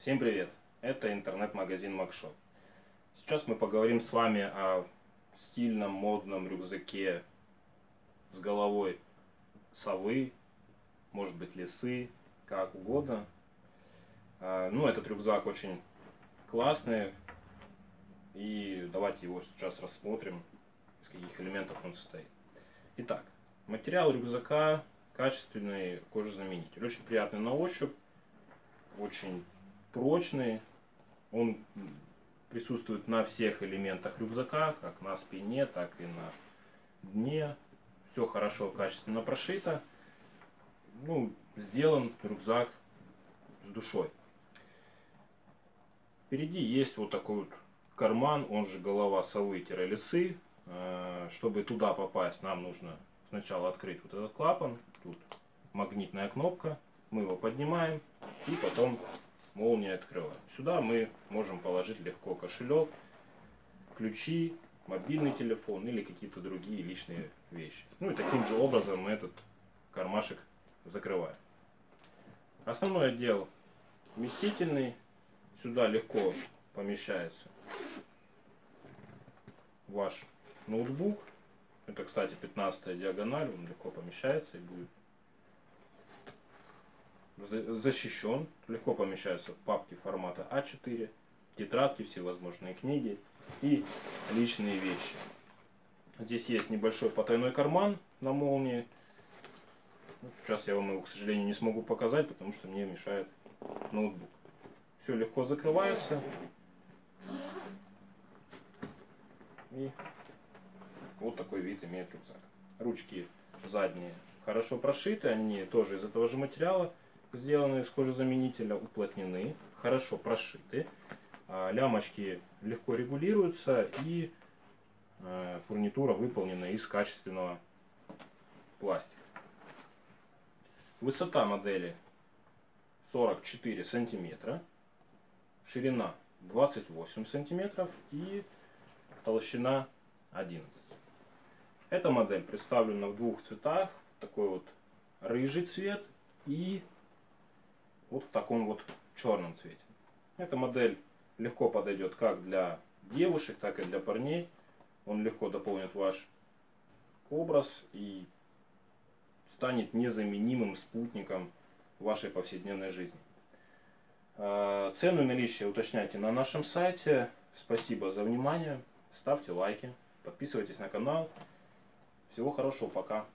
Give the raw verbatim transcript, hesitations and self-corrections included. Всем привет! Это интернет-магазин МакШоп. Сейчас мы поговорим с вами о стильном, модном рюкзаке с головой совы, может быть лисы, как угодно. Ну, этот рюкзак очень классный, и давайте его сейчас рассмотрим, из каких элементов он состоит. Итак, материал рюкзака качественный кожезаменитель, очень приятный на ощупь, очень прочный, он присутствует на всех элементах рюкзака, как на спине, так и на дне. Все хорошо, качественно прошито. Ну, сделан рюкзак с душой. Впереди есть вот такой вот карман, он же голова совы-лисы. Чтобы туда попасть, нам нужно сначала открыть вот этот клапан. Тут магнитная кнопка, мы его поднимаем и потом молния открывает. Сюда мы можем положить легко кошелек, ключи, мобильный телефон или какие-то другие личные вещи. Ну и таким же образом мы этот кармашек закрываем. Основной отдел вместительный. Сюда легко помещается ваш ноутбук. Это, кстати, пятнадцатая диагональ. Он легко помещается и будет защищен. Легко помещаются папки формата а четыре, тетрадки, всевозможные книги и личные вещи. Здесь есть небольшой потайной карман на молнии. Сейчас я вам его, к сожалению, не смогу показать, потому что мне мешает ноутбук. Все легко закрывается. И вот такой вид имеет рюкзак. Ручки задние хорошо прошиты, они тоже из этого же материала, сделаны из кожезаменителя, уплотнены, хорошо прошиты, лямочки легко регулируются и фурнитура выполнена из качественного пластика. Высота модели сорок четыре сантиметра, ширина двадцать восемь сантиметров и толщина одиннадцать. Эта модель представлена в двух цветах, такой вот рыжий цвет и вот в таком вот черном цвете. Эта модель легко подойдет как для девушек, так и для парней. Он легко дополнит ваш образ и станет незаменимым спутником вашей повседневной жизни. Цену и наличие уточняйте на нашем сайте. Спасибо за внимание. Ставьте лайки, подписывайтесь на канал. Всего хорошего, пока!